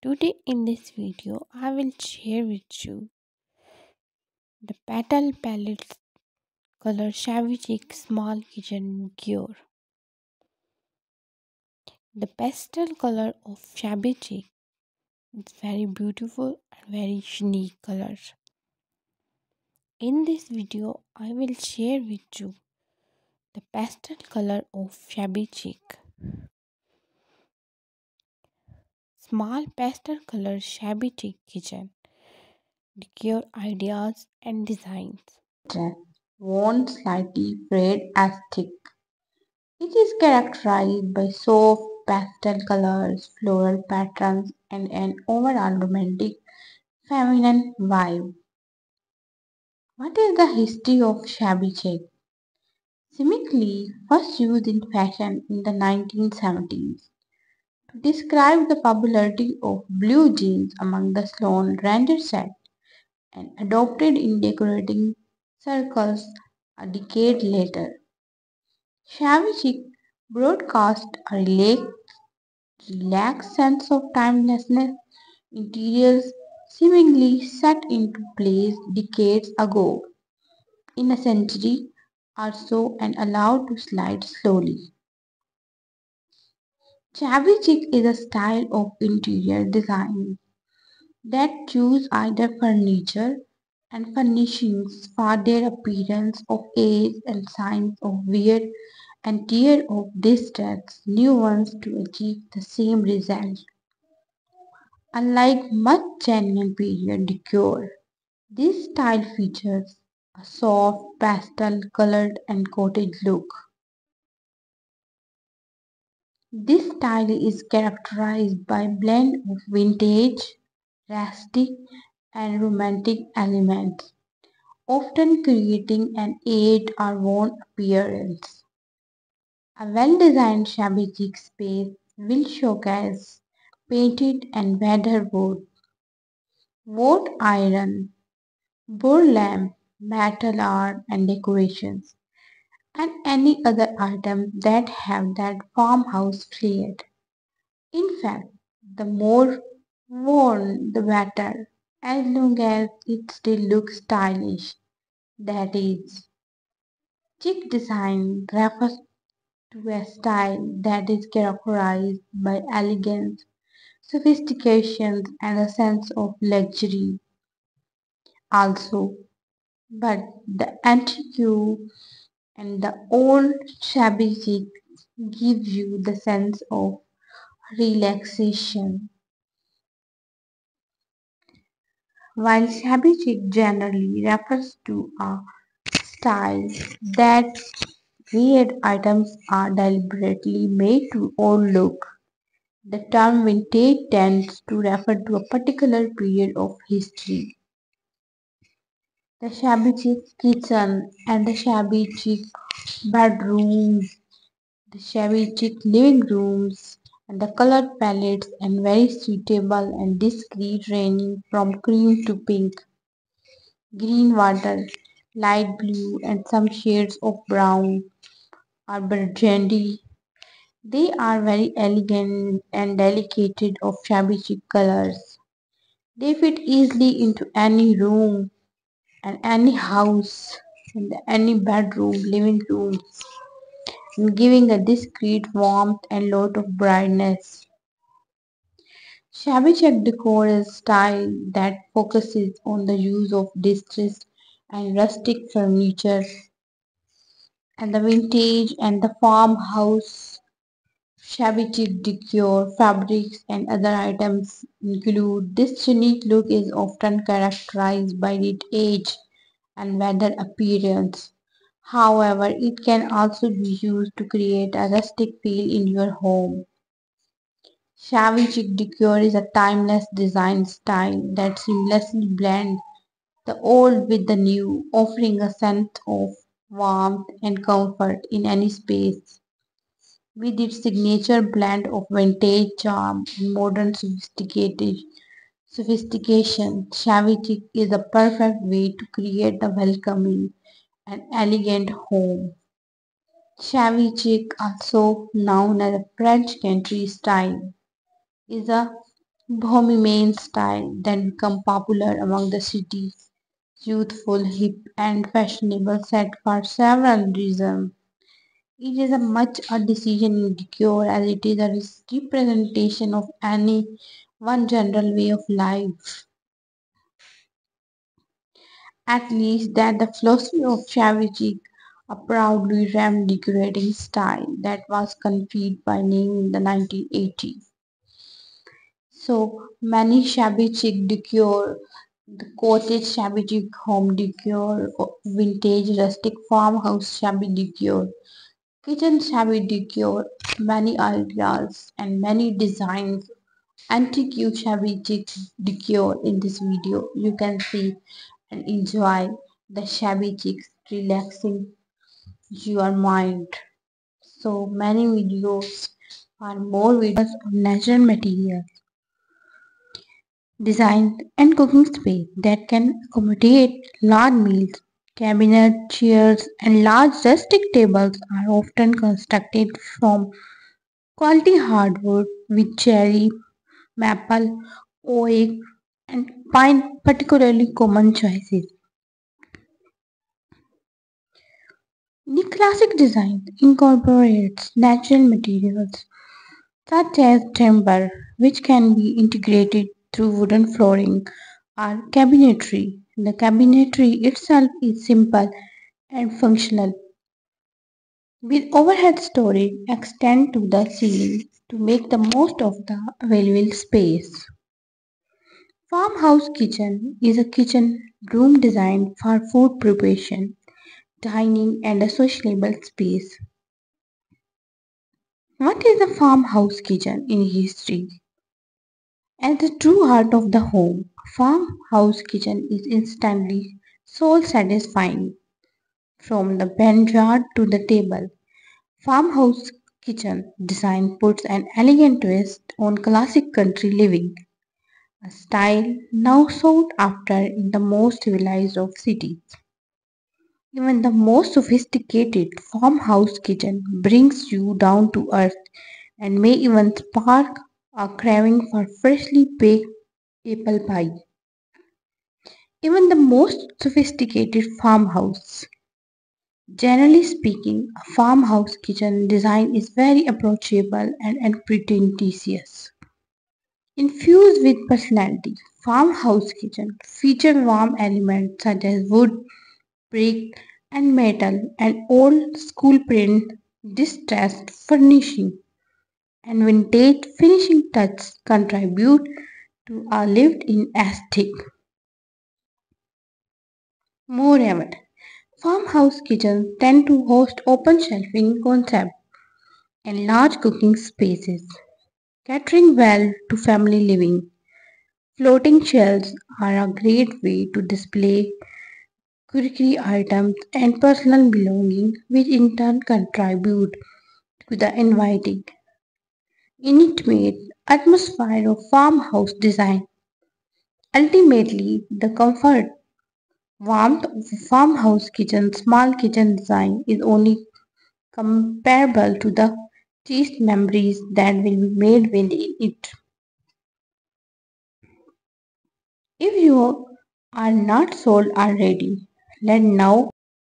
Today in this video, I will share with you the Petal Palette Color Shabby Chic Small Kitchen Cure. The pastel color of Shabby Chic is very beautiful and very unique color. In this video, I will share with you the pastel color of Shabby Chic. Small pastel color Shabby Chic kitchen decor ideas and designs. Worn slightly frayed as thick. It is characterized by soft pastel colors, floral patterns, and an overall romantic feminine vibe. What is the history of Shabby Chic? Simically, first used in fashion in the 1970s. To describe the popularity of blue jeans among the Sloan Ranger set and adopted in decorating circles a decade later. Shabby Chic broadcast a relaxed sense of timelessness, interiors seemingly set into place decades ago in a century or so and allowed to slide slowly. Shabby Chic is a style of interior design that choose either furniture and furnishings for their appearance of age and signs of wear and tear of distress, new ones to achieve the same result. Unlike much genuine period decor, this style features a soft, pastel colored and coated look. This style is characterized by a blend of vintage, rustic and romantic elements, often creating an aged or worn appearance. A well-designed Shabby Chic space will showcase painted and weatherboard, wrought iron, burlap, metal art and decorations, and any other items that have that farmhouse flair. In fact, the more worn the better, as long as it still looks stylish. That is, chic design refers to a style that is characterized by elegance, sophistication, and a sense of luxury. Also, but the antique and the old Shabby Chic give you the sense of relaxation. While Shabby Chic generally refers to a style that weird items are deliberately made to overlook, the term vintage tends to refer to a particular period of history. The Shabby Chic kitchen and the Shabby Chic bedrooms, the Shabby Chic living rooms, and the color palettes and very suitable and discreet ranging from cream to pink, green water, light blue, and some shades of brown or burgundy. They are very elegant and delicate of Shabby Chic colors. They fit easily into any room and any house and any bedroom, living rooms, and giving a discreet warmth and lot of brightness. Shabby Chic decor is a style that focuses on the use of distressed and rustic furniture and the vintage and the farmhouse. Shabby Chic decor, fabrics, and other items include. This unique look is often characterized by its age and weather appearance. However, it can also be used to create a rustic feel in your home. Shabby Chic decor is a timeless design style that seamlessly blends the old with the new, offering a sense of warmth and comfort in any space. With its signature blend of vintage charm and modern sophistication, Shabby Chic is a perfect way to create a welcoming and elegant home. Shabby Chic, also known as a French country style, is a Bohemian style then became popular among the city's youthful, hip, and fashionable set for several reasons. It is as much a decision in decor as it is a representation of any one general way of life. At least that the philosophy of Shavachik, a proudly rammed decorating style that was conceived by Ning in the 1980s. So many Shavachik decor, the cottage Shavachik home decor, vintage rustic farmhouse Shavachik decor, kitchen Shavachik decor, many ideas and many designs, antique Shavachik decor in this video. You can see and enjoy the Shavachik, relaxing your mind. So many videos are more videos of natural materials, design and cooking space that can accommodate large meals. Cabinet, chairs and large rustic tables are often constructed from quality hardwood with cherry, maple, oak and pine particularly common choices. The classic design incorporates natural materials such as timber, which can be integrated through wooden flooring or cabinetry. The cabinetry itself is simple and functional, with overhead storage extend to the ceiling to make the most of the available space. Farmhouse kitchen is a kitchen room designed for food preparation, dining and a sociable space. What is the farmhouse kitchen in history? At the true heart of the home, farmhouse kitchen is instantly soul satisfying. From the backyard to the table, farmhouse kitchen design puts an elegant twist on classic country living, a style now sought after in the most civilized of cities. Even the most sophisticated farmhouse kitchen brings you down to earth and may even spark a craving for freshly baked apple pie. Even the most sophisticated farmhouse. Generally speaking, a farmhouse kitchen design is very approachable and unpretentious. Infused with personality, farmhouse kitchen feature warm elements such as wood, brick and metal and old school print, distressed furnishing and vintage finishing touches contribute to a lived-in aesthetic. Moreover, farmhouse kitchens tend to host open shelving concepts and large cooking spaces, catering well to family living. Floating shelves are a great way to display quirky items and personal belongings, which in turn contribute to the inviting, intimate atmosphere of farmhouse design. Ultimately, the comfort, warmth of the farmhouse kitchen, small kitchen design is only comparable to the cherished memories that will be made within it. If you are not sold already, let now